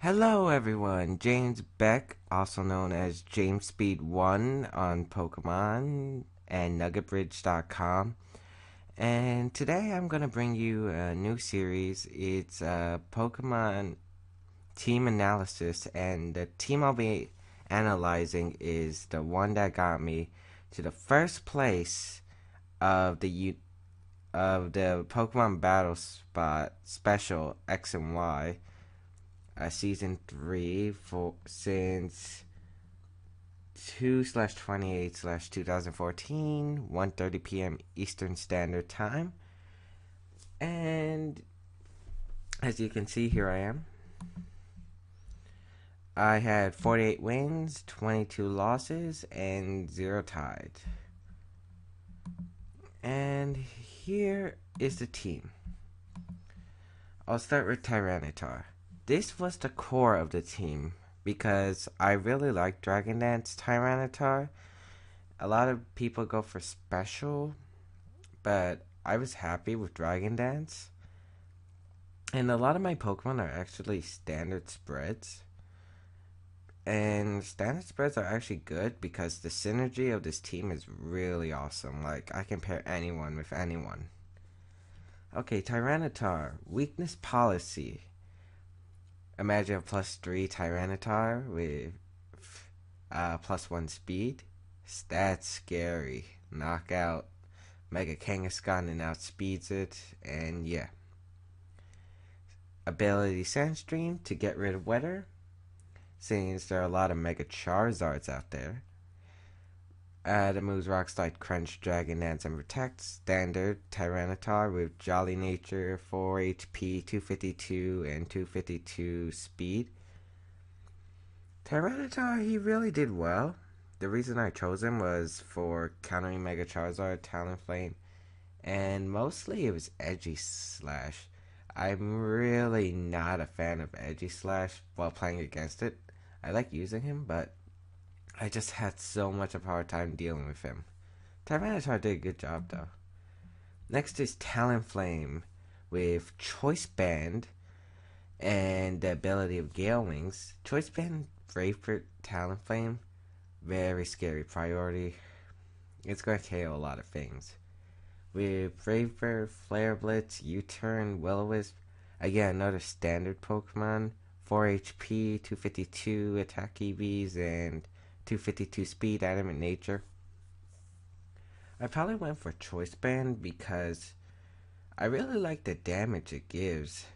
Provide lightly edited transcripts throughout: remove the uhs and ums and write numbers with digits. Hello everyone, James Beck, also known as James Speed1 on Pokemon and NuggetBridge.com, and today I'm going to bring you a new series. It's a Pokemon team analysis, and the team I'll be analyzing is the one that got me to the first place of the Pokemon Battle Spot Special X and Y. Season 3 since 2/28/2014, 1:30 p.m. Eastern Standard Time. And as you can see, here I am. I had 48 wins, 22 losses, and 0 tied. And here is the team. I'll start with Tyranitar. This was the core of the team because I really like Dragon Dance Tyranitar. A lot of people go for special, but I was happy with Dragon Dance. And a lot of my Pokemon are actually standard spreads. And standard spreads are actually good because the synergy of this team is really awesome. Like, I can pair anyone with anyone. Okay, Tyranitar. Weakness policy. Imagine a +3 Tyranitar with +1 speed. That's scary. Knock out Mega Kangaskhan and outspeeds it. And yeah. Ability Sandstream to get rid of weather, since there are a lot of Mega Charizards out there. That moves Rock Slide, Crunch, Dragon Dance, and Protect. Standard Tyranitar with Jolly Nature, 4 HP, 252, and 252 speed. Tyranitar, he really did well. The reason I chose him was for countering Mega Charizard, Talonflame, and mostly it was Aegislash. I'm really not a fan of Aegislash while playing against it. I like using him, but I just had so much of a hard time dealing with him. Tyranitar did a good job though. Next is Talonflame with Choice Band and the ability of Gale Wings. Choice Band, brave for Talonflame. Very scary priority. It's going to KO a lot of things. With Brave Bird, Flare Blitz, U-Turn, Will-O-Wisp. Again, another standard Pokemon. 4 HP, 252 attack EVs, and 252 speed, adamant nature. I probably went for Choice Band because I really like the damage it gives.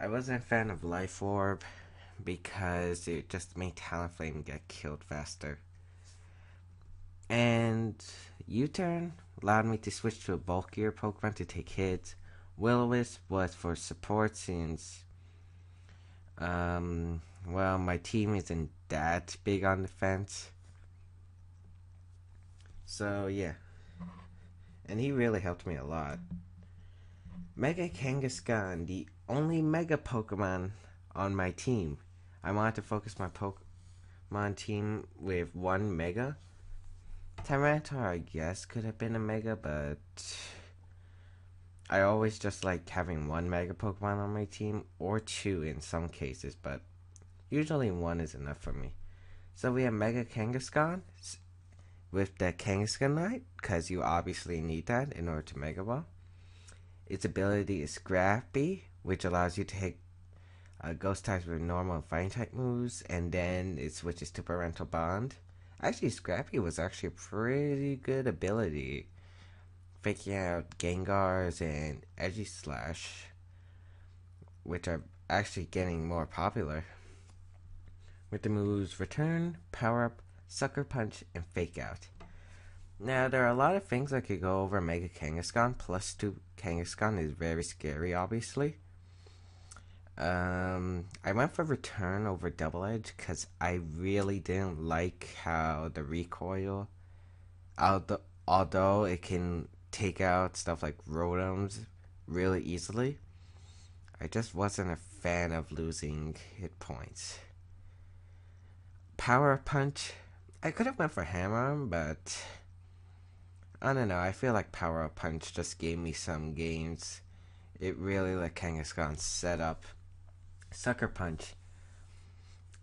I wasn't a fan of Life Orb because it just made Talonflame get killed faster. And U-Turn allowed me to switch to a bulkier Pokemon to take hits. Will-O-Wisp was for support since well, my team isn't that big on defense. So, yeah. And he really helped me a lot. Mega Kangaskhan, the only Mega Pokemon on my team. I wanted to focus my Pokemon team with one Mega. Tyranitar, I guess, could have been a Mega, but I always just like having one Mega Pokemon on my team, or two in some cases, but usually one is enough for me. So we have Mega Kangaskhan with the Kangaskhanite, because you obviously need that in order to Mega Ball. Its ability is Scrappy, which allows you to take ghost types with normal and fighting type moves, and then it switches to Parental Bond. Actually, Scrappy was actually a pretty good ability, faking out Gengars and Aegislash, which are actually getting more popular. With the moves Return, Power Up, Sucker Punch, and Fake Out. Now, there are a lot of things I could go over Mega Kangaskhan. +2 Kangaskhan is very scary, obviously. I went for Return over Double Edge because I really didn't like how the recoil, although it can take out stuff like Rotoms really easily, I just wasn't a fan of losing hit points. Power Punch, I could have went for Hammer, but I don't know, I feel like Power Punch just gave me some games. It really let Kangaskhan set up Sucker Punch.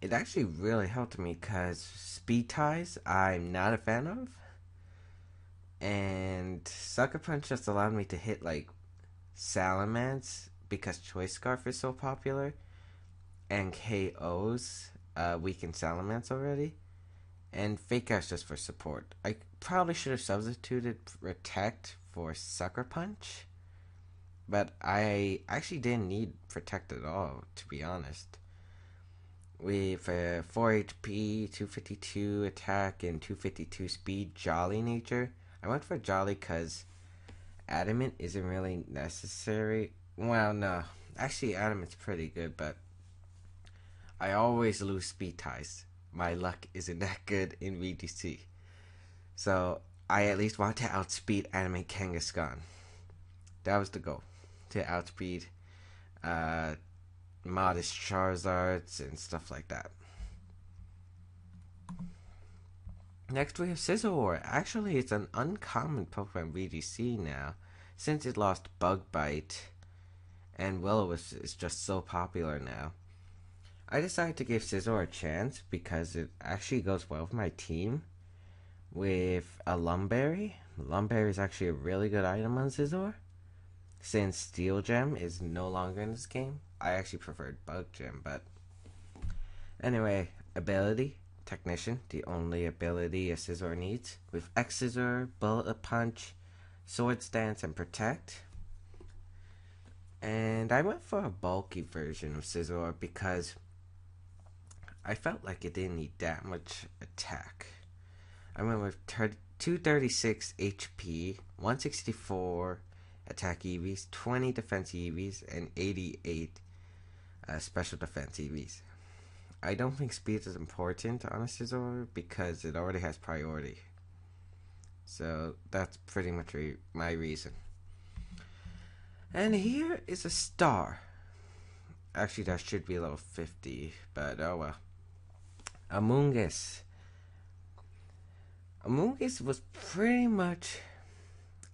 It actually really helped me because Speed Ties I'm not a fan of. And Sucker Punch just allowed me to hit like Salamence because Choice Scarf is so popular. And KOs weakened Salamence already. And Fake Out's just for support. I probably should have substituted Protect for Sucker Punch. But I actually didn't need Protect at all, to be honest. With 4 HP, 252 attack, and 252 speed, Jolly nature. I went for Jolly because Adamant isn't really necessary. Well, no. Actually, Adamant's pretty good, but I always lose Speed Ties. My luck isn't that good in VGC. So, I at least want to outspeed Adamant Kangaskhan. That was the goal. To outspeed modest Charizards and stuff like that. Next we have Scizor. Actually, it's an uncommon Pokemon VGC now, since it lost Bug Bite, and Will-O-Wisp is just so popular now. I decided to give Scizor a chance because it actually goes well with my team. With a Lumberry. Lumberry is actually a really good item on Scizor. Since Steel Gem is no longer in this game, I actually preferred Bug Gem, but... Anyway, ability, Technician, the only ability a Scizor needs. With X-Scissor, Bullet Punch, Sword Stance, and Protect. And I went for a bulky version of Scizor because I felt like it didn't need that much attack. I went with 236 HP, 164 attack EVs, 20 defense EVs, and 88 special defense EVs. I don't think speed is important on a Scizor because it already has priority. So that's pretty much my reason. And here is a Star. Actually, that should be level 50, but oh well. Amoonguss. Amoonguss was pretty much...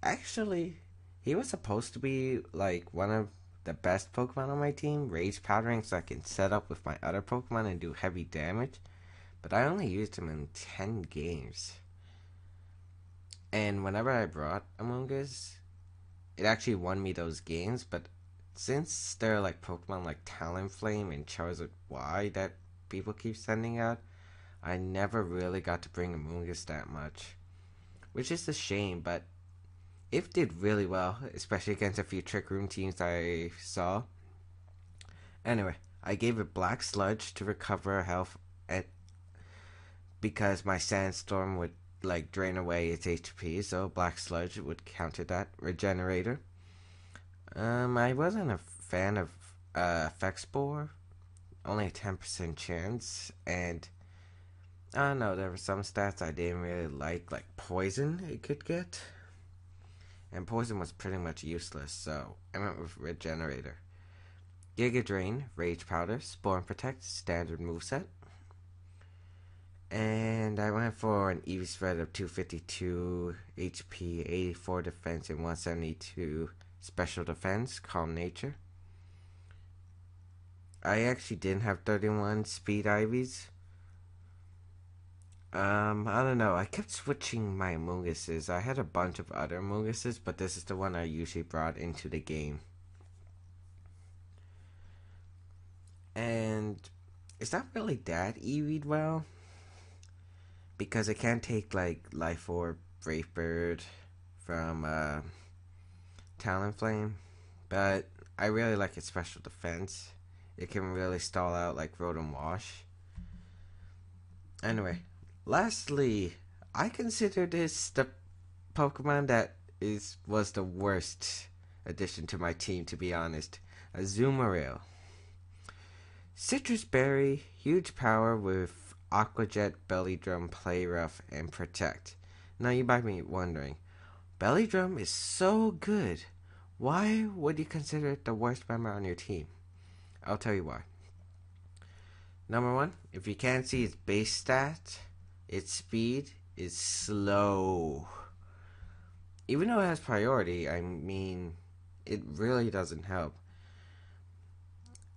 Actually, he was supposed to be like one of the best Pokemon on my team. Rage Powdering so I can set up with my other Pokemon and do heavy damage. But I only used him in 10 games. And whenever I brought Amoonguss, it actually won me those games. But since there are like Pokemon like Talonflame and Charizard Y that people keep sending out, I never really got to bring Amoonguss that much, which is a shame, but it did really well, especially against a few Trick Room teams I saw. Anyway, I gave it Black Sludge to recover health because my Sandstorm would like drain away its HP, so Black Sludge would counter that. Regenerator. I wasn't a fan of Effect Spore, only a 10% chance, and I don't know, there were some stats I didn't really like Poison it could get. And Poison was pretty much useless, so I went with Regenerator. Giga Drain, Rage Powder, Spore and Protect, standard moveset. And I went for an EV spread of 252 HP, 84 defense, and 172 special defense, Calm Nature. I actually didn't have 31 Speed IVs. I don't know, I kept switching my Amoongusses. I had a bunch of other Amoongusses, but this is the one I usually brought into the game. And it's not really that EV'd well, because it can take like Life Orb, Brave Bird from Talonflame, but I really like its special defense. It can really stall out like Rotom Wash. Anyway, lastly, I consider this the Pokemon that was the worst addition to my team, to be honest. Azumarill. Citrus Berry, huge power with Aqua Jet, Belly Drum, Play Rough, and Protect. Now you might be wondering, Belly Drum is so good. Why would you consider it the worst member on your team? I'll tell you why. Number one, if you can't see its base stat, its speed is slow. Even though it has priority, I mean, it really doesn't help.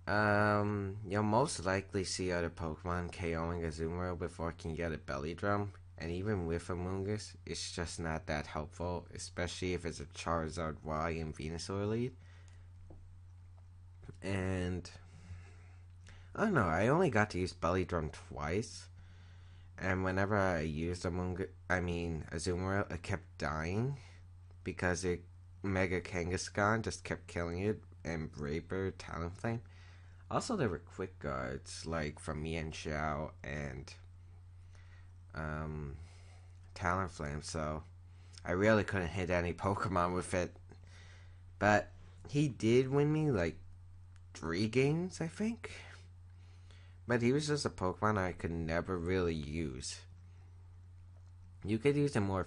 You'll most likely see other Pokemon KOing Azumarill before it can get a belly drum, and even with Amoonguss, it's just not that helpful, especially if it's a Charizard Y and Venusaur lead. And I don't know, I only got to use belly drum twice, and whenever I used Azumarill, it kept dying because it Mega Kangaskhan just kept killing it, and Braper, Talonflame. Also, there were quick guards, like from Mienshao and Talonflame, so I really couldn't hit any Pokemon with it. But he did win me, like, 3 games, I think. But he was just a Pokemon I could never really use. You could use him more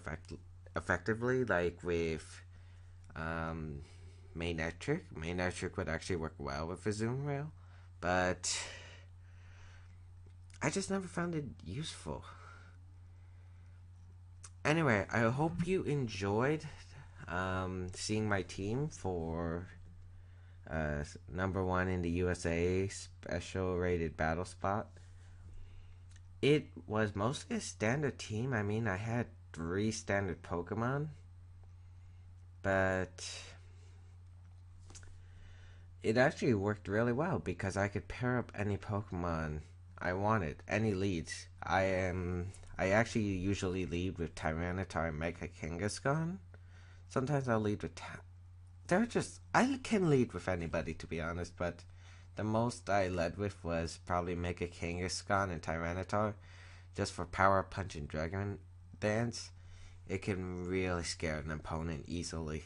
effectively, like with Manectric. Manectric would actually work well with Azumarill, but I just never found it useful. Anyway, I hope you enjoyed seeing my team for #1 in the USA special rated battle spot. It was mostly a standard team. I mean, I had 3 standard Pokemon, but it actually worked really well because I could pair up any Pokemon I wanted, any leads. I actually usually lead with Tyranitar and Mega Kangaskhan. Sometimes I'll lead with I can lead with anybody, to be honest, but the most I led with was probably Mega Kangaskhan and Tyranitar. Just for Power Punch and Dragon Dance, it can really scare an opponent easily.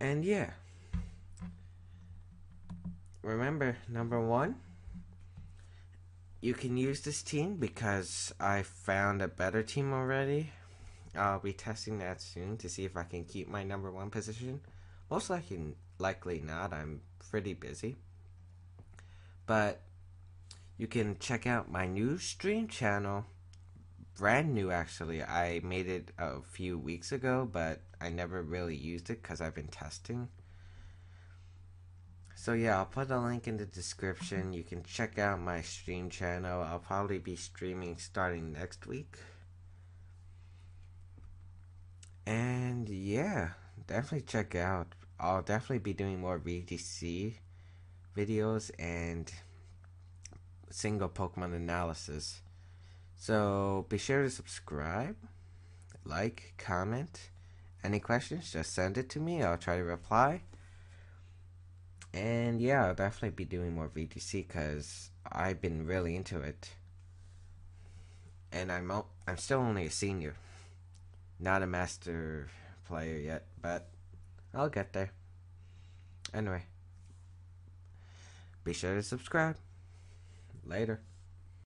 And yeah, remember, #1, you can use this team because I found a better team already. I'll be testing that soon to see if I can keep my #1 position. Most likely not, I'm pretty busy. But you can check out my new stream channel. Brand new, actually. I made it a few weeks ago, but I never really used it because I've been testing. So yeah, I'll put a link in the description. You can check out my stream channel. I'll probably be streaming starting next week. And yeah, definitely check out. I'll definitely be doing more VGC videos and single Pokemon analysis. So be sure to subscribe, like, comment. Any questions, just send it to me. I'll try to reply. And yeah, I'll definitely be doing more VGC because I've been really into it. And I'm still only a senior. Not a master player yet, but I'll get there. Anyway, be sure to subscribe. Later.